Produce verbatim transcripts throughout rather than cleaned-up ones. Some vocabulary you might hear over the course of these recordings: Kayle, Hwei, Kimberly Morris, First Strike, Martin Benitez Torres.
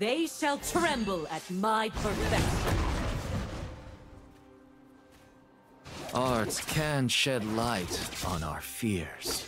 They shall tremble at my perfection. Arts can shed light on our fears.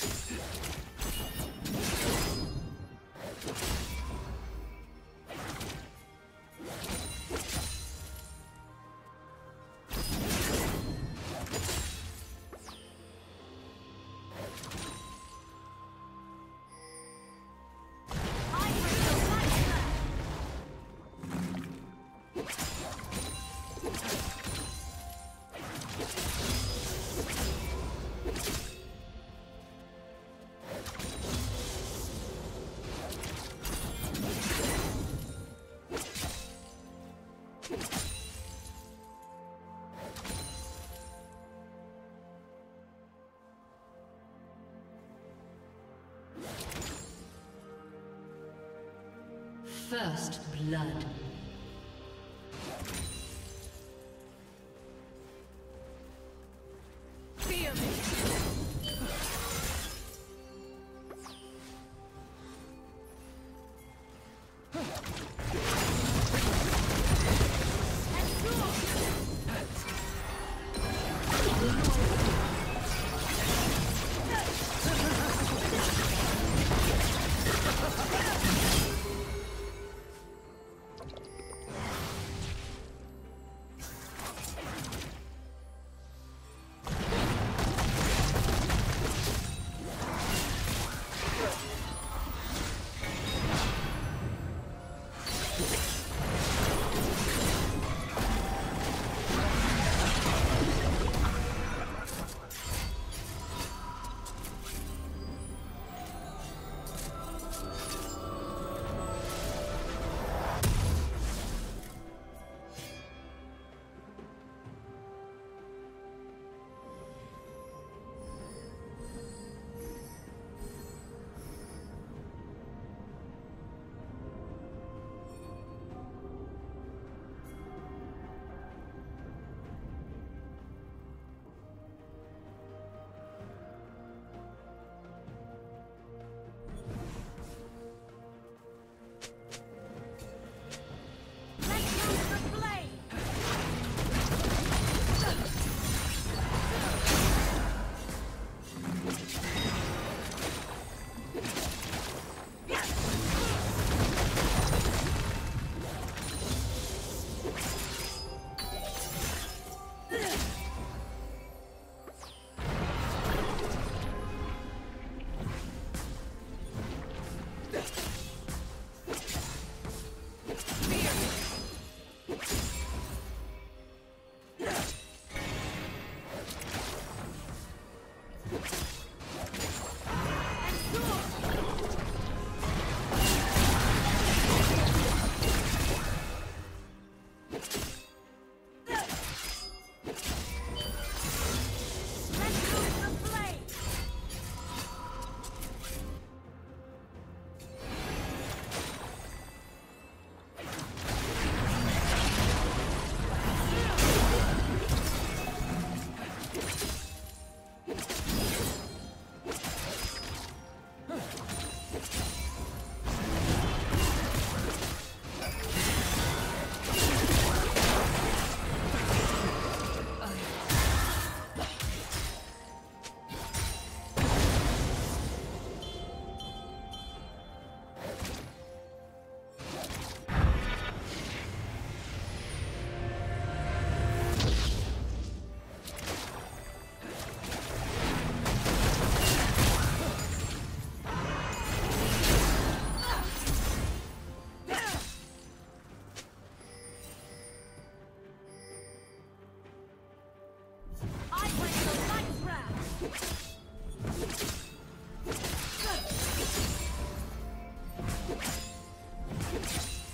First blood.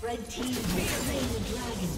Red team has slain the dragon.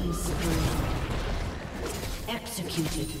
Killing spree. Executed.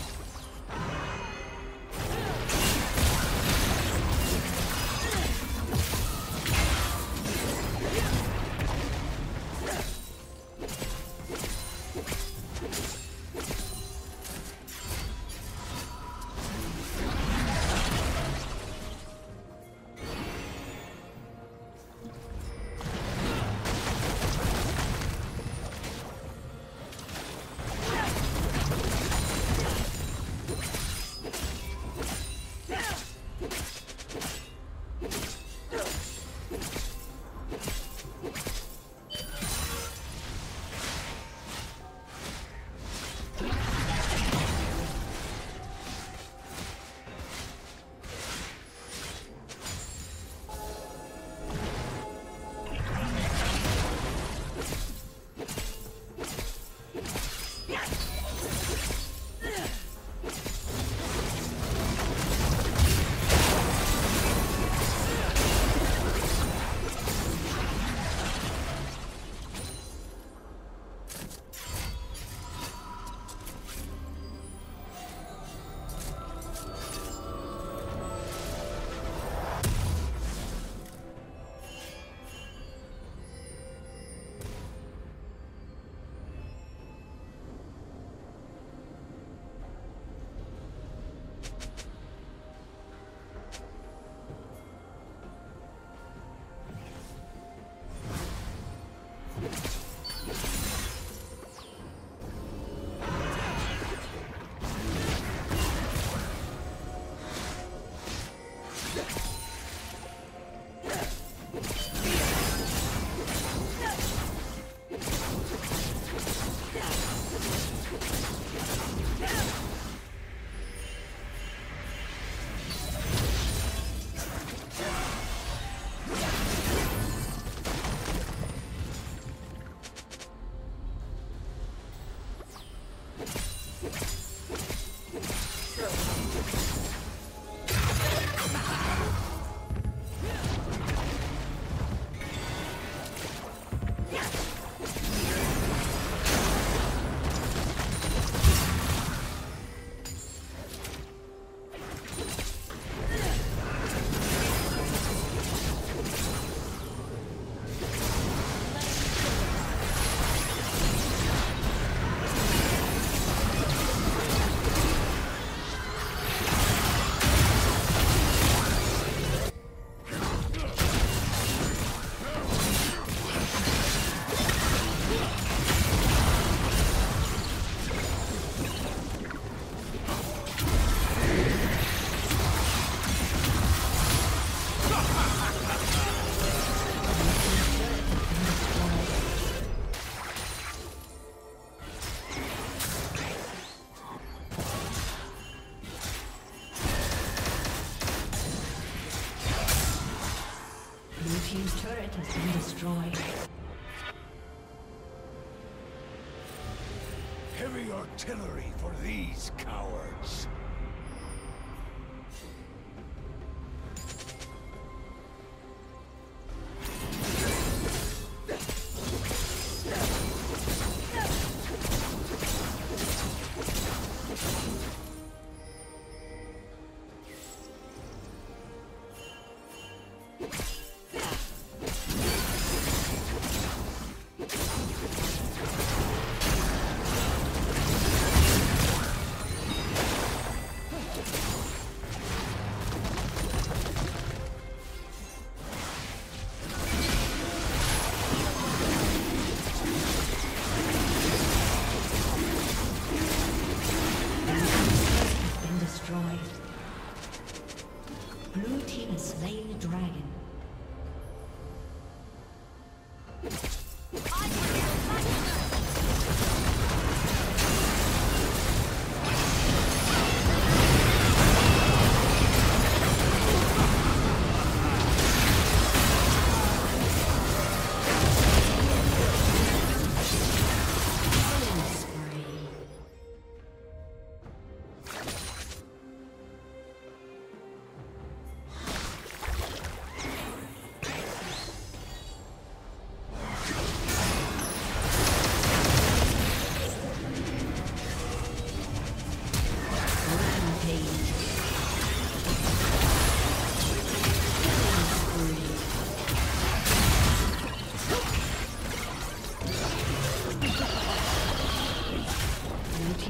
Heavy artillery for these cowards.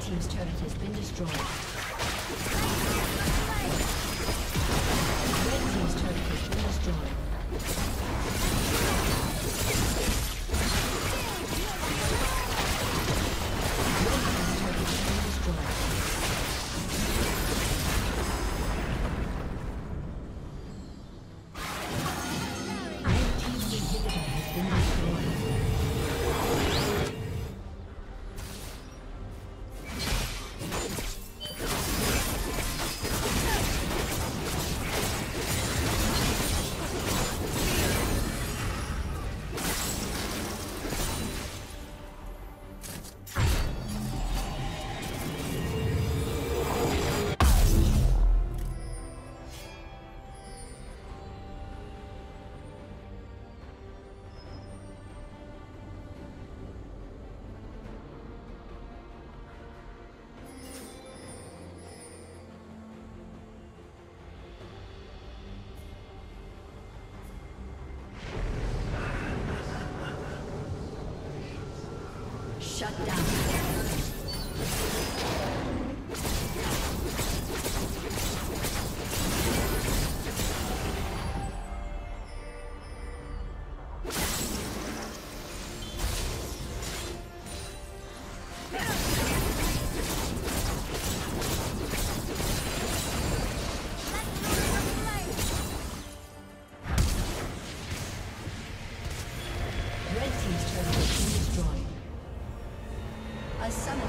Team's turret has been destroyed. Red team's turret has been destroyed. Shut down. A summer.